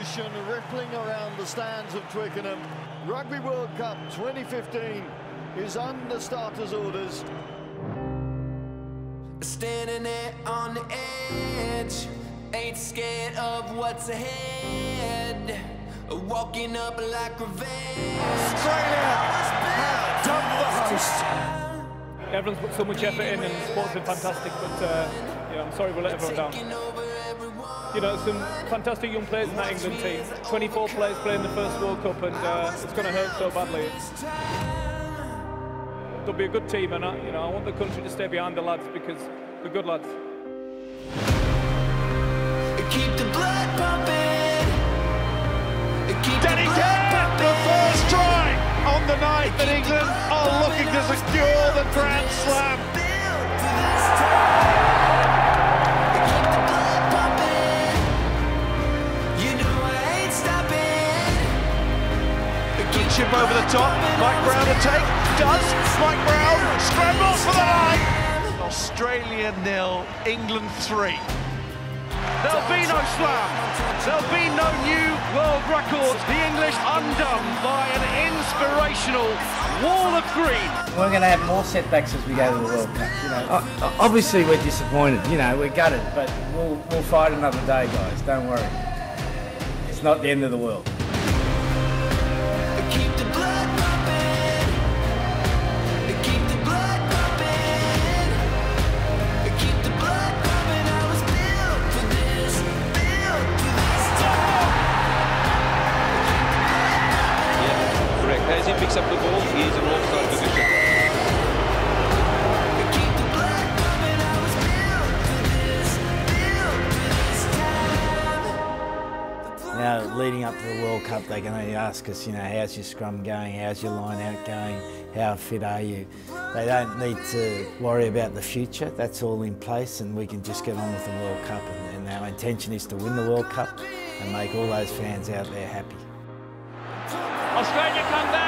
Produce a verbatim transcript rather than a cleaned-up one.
emotion rippling around the stands of Twickenham. Rugby World Cup twenty fifteen is under starters' orders. Standing there on the edge, ain't scared of what's ahead. Walking up like revenge. Australia have done the host. Everyone's put so much effort in, and sport's been fantastic, but uh, yeah, I'm sorry we let everyone down. You know, some fantastic young players in that England team. twenty-four players playing the first World Cup, and uh, it's going to hurt so badly. They'll be a good team, and I, you know, I want the country to stay behind the lads because they're good lads. Keep the blood pumping. Keep Danny Care, the first try on the night that England are looking to secure the Grand Slam. Chip over the top, Mike Brown to take, does, Mike Brown scrambles for the line. Australia nil, England three. There'll be no slam, there'll be no new world records. The English undone by an inspirational wall of green. We're going to have more setbacks as we go to the World Cup. You know, obviously we're disappointed, you know, we're gutted, but we'll, we'll fight another day, guys, don't worry. It's not the end of the world. As he picks up the ball, he is in all-star position. Now, leading up to the World Cup, they're going to ask us, you know, how's your scrum going, how's your line-out going, how fit are you? They don't need to worry about the future. That's all in place, and we can just get on with the World Cup. And, and our intention is to win the World Cup and make all those fans out there happy. Australia come back.